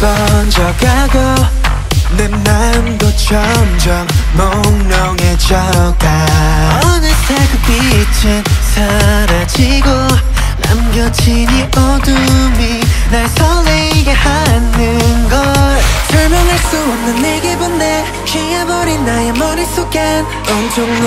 번져가고 내 마음도 점점 몽롱해져가. 어느새 그 빛은 사라지고 남겨진 이 어둠이 날 설레게 하는 걸 설명할 수 없는 내 기분 내 취해버린 나의 머릿속엔 온통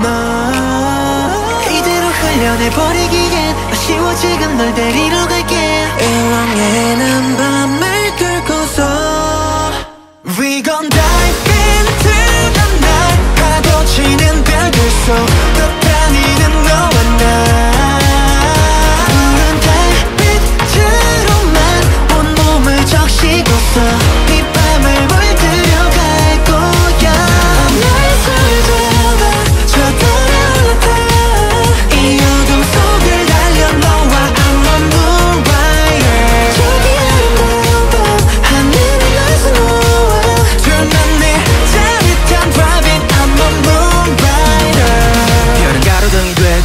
너 이대로 흘려내버리기엔 아쉬워. 지금 널 데리러 갈게. 일렁이는 밤을 뚫고서 We gon' dive into the night. 파도치는 별들 속 떠다니는 너와 나 푸른 달빛으로만 온몸을 적시고서 이 밤을 물들여가.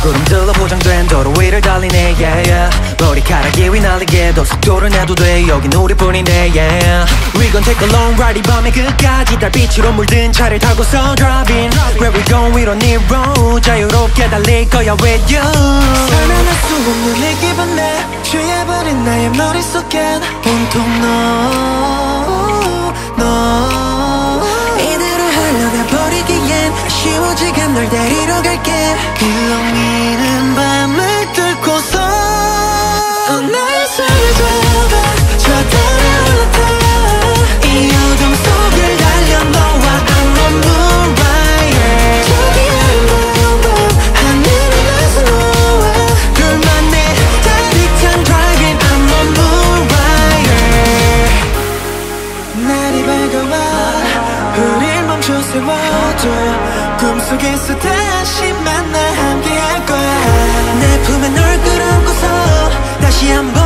구름들로 포장된 도로 위를 달리네 yeah, yeah. 머리카락이 휘날리게 더 속도를 내도 돼. 여긴 우리뿐이네 yeah. We gon' take a long ride 이 밤의 끝까지 달빛으로 물든 차를 타고서 driving. Where we going we don't need road. 자유롭게 달릴 거야 with you. 설명할 수 없는 내 기분 내 취해버린 나의 머릿속엔 온통 너 이대로 흘러내버리기엔 아쉬워. 지금 널 데리러 갈게. 일렁이는 밤을 뚫고서 나의 삶을 잡아 저 달에 올라타 이 어둠 속을 달려 너와 I'm on 꿈속에서 다시 만나 함께할 거야. 내 품에 널 끌어안고서 다시 한번